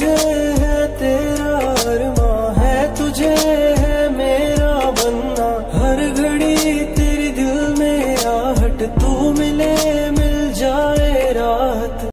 तुझे है तेरा अरमां है, तुझे है मेरा बनना। हर घड़ी तेरे दिल में आहट, तू मिले